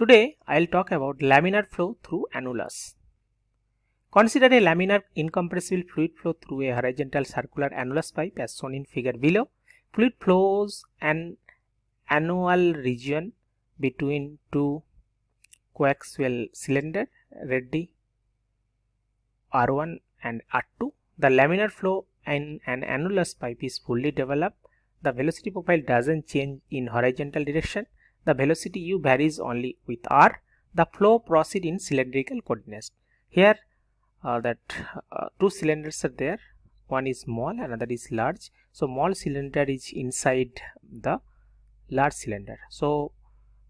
Today I'll talk about laminar flow through annulus. Consider a laminar incompressible fluid flow through a horizontal circular annulus pipe as shown in figure below. Fluid flows an annular region between two coaxial cylinder ready R1 and R2. The laminar flow in an annulus pipe is fully developed. The velocity profile doesn't change in horizontal direction. The velocity u varies only with r. The flow proceeds in cylindrical coordinates. Here two cylinders are there. One is small, another is large. So small cylinder is inside the large cylinder. So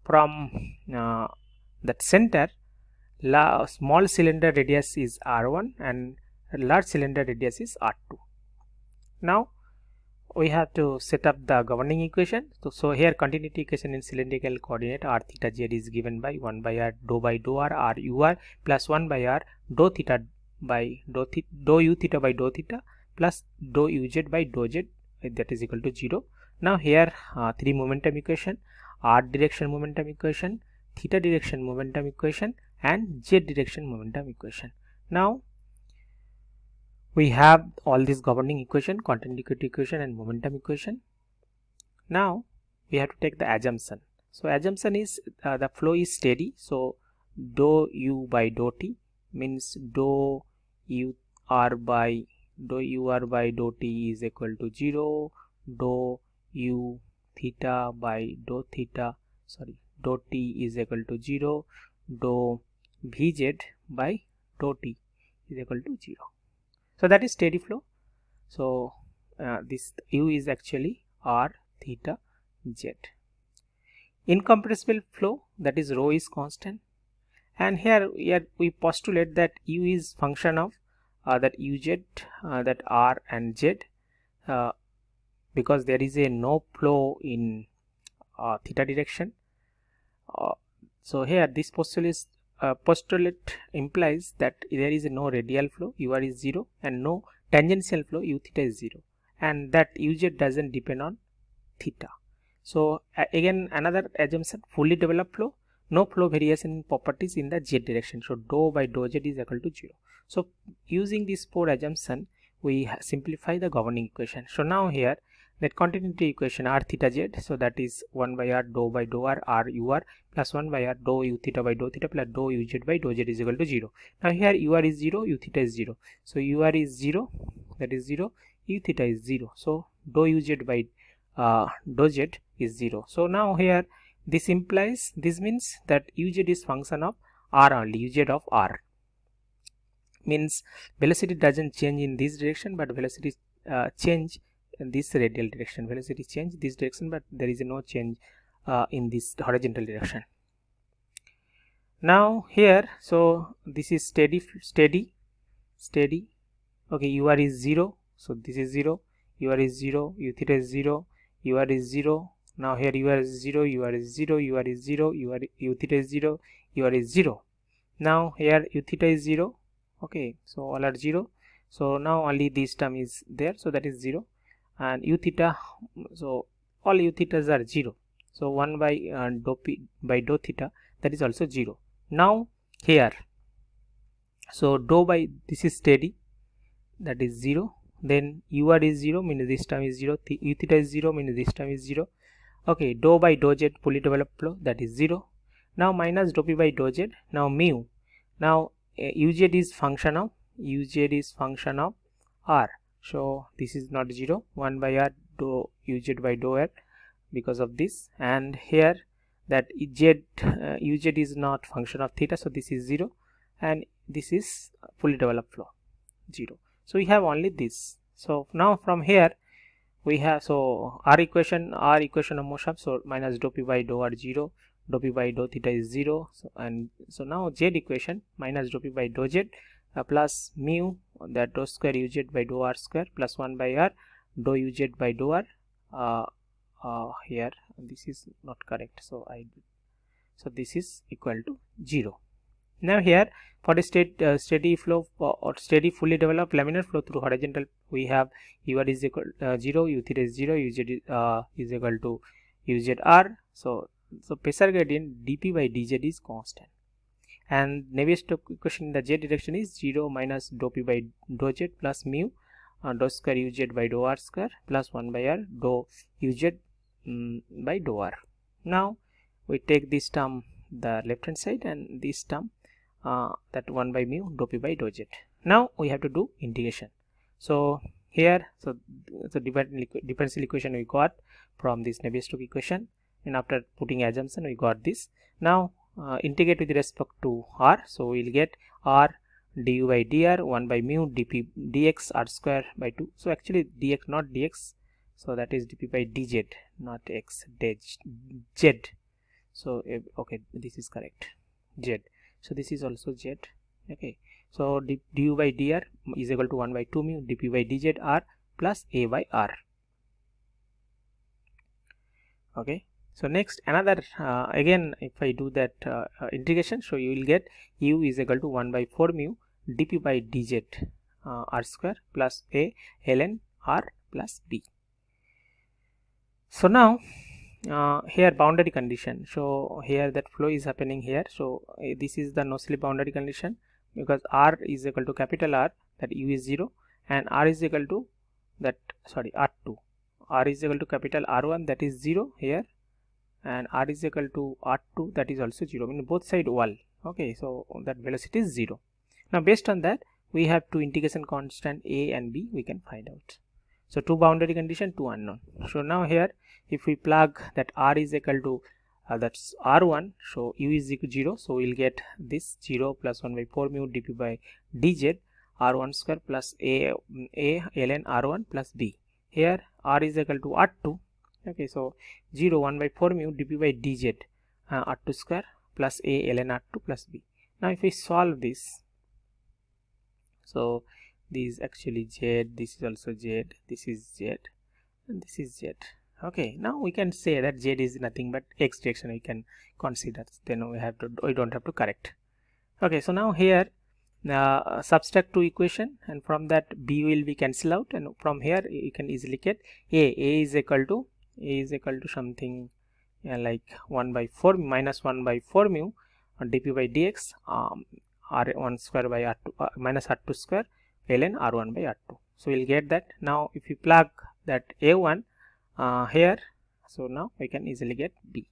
from that center, small cylinder radius is r1 and large cylinder radius is r2. Now we have to set up the governing equation. So here continuity equation in cylindrical coordinate r theta z is given by 1 by r dou by dou r r u r plus 1 by r dou theta by dou u theta by dou theta plus dou u z by dou z, that is equal to 0. Now here three momentum equation: r direction momentum equation, theta direction momentum equation and z direction momentum equation. Now we have all these governing equation, continuity equation and momentum equation. Now we have to take the assumption. So assumption is the flow is steady. So dou u by dou t means dou u r by dou u r by dou t is equal to 0. Dou u theta by dou theta, sorry, dou t is equal to 0. Dou vz by dou t is equal to 0. So that is steady flow. So this u is actually r theta z. Incompressible flow, that is rho is constant, and here we postulate that u is function of that uz, that r and z, because there is a no flow in theta direction. So here this postulate implies that there is no radial flow, u r is 0, and no tangential flow, u theta is 0, and that u z doesn't depend on theta. So again another assumption, fully developed flow, no flow variation properties in the z direction. So dou by dou z is equal to 0. So using these four assumption we simplify the governing equation. So now here that continuity equation r theta z, so that is 1 by r dou by dou r r u r plus 1 by r dou u theta by dou theta plus dou u z by dou z is equal to 0. Now here u r is 0, u theta is 0. So u r is 0, that is 0, u theta is 0. So dou u z by dou z is 0. So now here this implies, this means that u z is function of r only, u z of r. Means velocity doesn't change in this direction, but velocity change in this radial direction. Velocity change this direction, but there is no change in this horizontal direction. Now here, so this is steady. Okay, u r is 0, so this is 0, u r is 0, u theta is 0, u r is 0. Now here u r is 0, u r is 0, u r is 0, u theta is 0, u r is 0. Now here u theta is 0. Okay, so all are 0. So now only this term is there, so that is 0. And u theta, so all u thetas are 0. So 1 by dou p by dou theta, that is also 0. Now here, so dou by, this is steady, that is 0. Then u r is 0, means this term is 0. U theta is 0, means this term is 0. Okay, dou by dou z fully developed flow, that is 0. Now minus dou p by dou z. Now mu. Now uz is function of r. So this is not 0, 1 by r dou uz by dou r, because of this. And here that z, uz is not function of theta, so this is 0, and this is fully developed flow, 0. So we have only this. So now from here we have, so our equation of motion, so minus dou p by dou r 0, dou p by dou theta is 0, so now z equation minus dou p by dou z plus mu, that dou square uz by dou r square plus 1 by r dou uz by dou r. Here this is not correct, so this is equal to 0. Now here for the steady flow or steady fully developed laminar flow through horizontal, we have u r is equal 0, u theta is 0, uz is equal to uz r. So So pressure gradient dP by dZ is constant, and Navier Stokes equation in the z direction is 0 minus dou P by dou Z plus mu dou square uz by dou r square plus 1 by r dou uz by dou r. Now we take this term the left hand side and this term that 1 by mu dou P by dou Z. Now we have to do integration. So here, so differential equation we got from this Navier-Stokes equation, and after putting assumption we got this. Now integrate with respect to r, so we'll get r du by dr 1 by mu dp dx r square by 2. So actually dx not dx, so that is dp by dz not x z. So okay, this is correct, z. So this is also z. Okay, so du by dr is equal to 1 by 2 mu dp by dz r plus a by r. Okay, so next another again if I do that integration, so you will get u is equal to 1 by 4 mu dp by dz r square plus a ln r plus b. So now here boundary condition, so here that flow is happening here, so this is the no slip boundary condition, because r is equal to capital R, that u is 0, and r is equal to that sorry r2, r is equal to capital R1, that is 0 here, and r is equal to r2, that is also 0, I mean both side wall. Okay, so that velocity is 0. Now based on that we have two integration constant a and b we can find out. So two boundary condition, two unknown. So now here if we plug that r is equal to that's r1, so u is equal to 0, so we'll get this 0 plus 1 by 4 mu dp by dz r1 square plus a ln r1 plus b. Here r is equal to r2, okay, so 0 1 by 4 mu dp by dz r2 square plus a ln r2 plus b. Now if we solve this, so this is actually z, this is also z, this is z, and this is z. Okay, now we can say that z is nothing but x direction we can consider, then we don't have to correct. Okay, so now here subtract two equation, and from that b will be cancelled out, and from here you can easily get a is equal to something like 1 by 4 minus 1 by 4 mu dp by dx r1 square by r2 minus r2 square ln r1 by r2. So we'll get that. Now if you plug that a1 here, so now we can easily get b.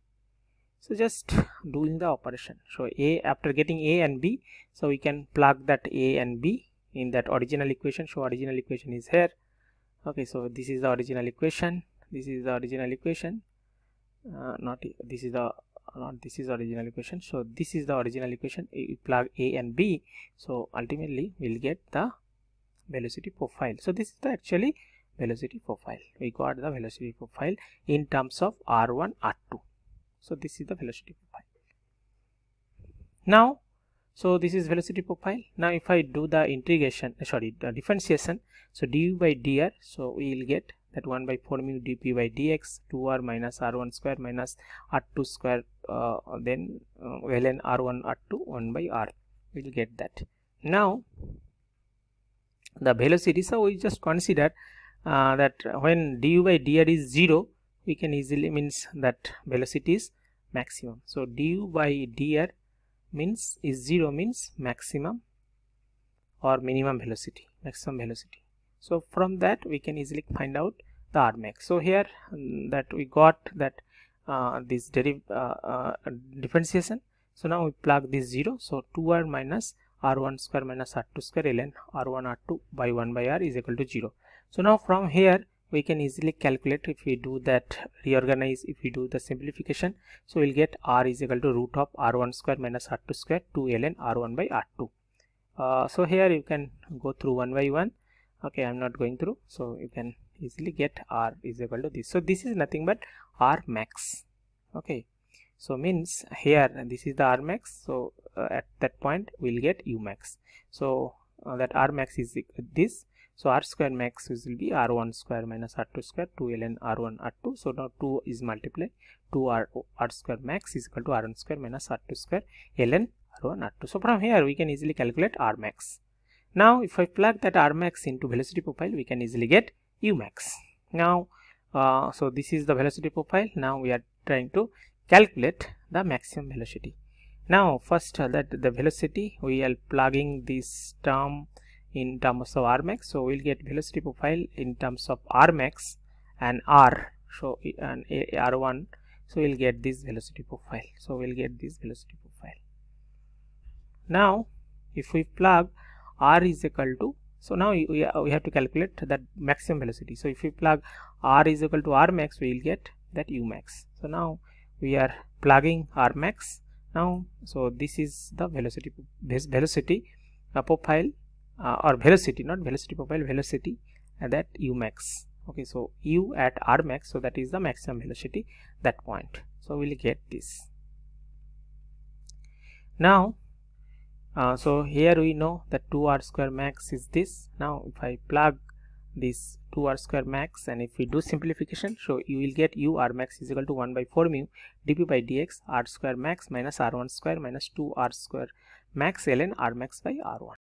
So just doing the operation, so a after getting a and b, so we can plug that a and b in that original equation. So original equation is here. Okay, so this is the original equation, this is the original equation, not this is the not this is original equation, so this is the original equation. You plug a and b, so ultimately we'll get the velocity profile. So this is the actually velocity profile, we got the velocity profile in terms of r1 r2. So this is the velocity profile. Now so this is velocity profile. Now if I do the integration, sorry the differentiation, so du by dr, so we will get that 1 by 4 mu dp by dx 2r minus r1 square minus r2 square then ln r1 r2 1 by r, we will get that. Now the velocity, so we just consider that when du by dr is 0, we can easily means that velocity is maximum. So du by dr means is 0 means maximum or minimum velocity, maximum velocity. So from that we can easily find out the r max. So here that we got that this differentiation. So now we plug this 0, so 2r minus r1 square minus r2 square ln r1 r2 by 1 by r is equal to 0. So now from here we can easily calculate if we do that reorganize, if we do the simplification, so we'll get r is equal to root of r1 square minus r2 square 2 ln r1 by r2. So here you can go through one by one. Okay, I'm not going through, so you can easily get r is equal to this. So this is nothing but r max. Okay, so means here this is the r max. So at that point we'll get u max. So that r max is this. So r square max will be r1 square minus r2 square 2 ln r1 r2. So now 2 is multiplied, 2 r square max is equal to r1 square minus r2 square ln r1 r2. So from here we can easily calculate r max. Now if I plug that r max into velocity profile, we can easily get u max. Now so this is the velocity profile. Now we are trying to calculate the maximum velocity. Now first that the velocity, we are plugging this term in terms of Rmax, so we'll get velocity profile in terms of Rmax and R, so and R1, so we'll get this velocity profile. Now if we plug R is equal to, so now we have to calculate that maximum velocity. So if we plug R is equal to Rmax, we will get that Umax. So now we are plugging Rmax now. So this is the velocity profile or velocity, not velocity profile, velocity, and that Umax. Okay, so U at Rmax, so that is the maximum velocity that point. So we'll get this now. So here we know that 2r square max is this. Now if I plug this 2r square max and if we do simplification, so you will get u r max is equal to 1 by 4 mu dp by dx r square max minus r1 square minus 2r square max ln r max by r1.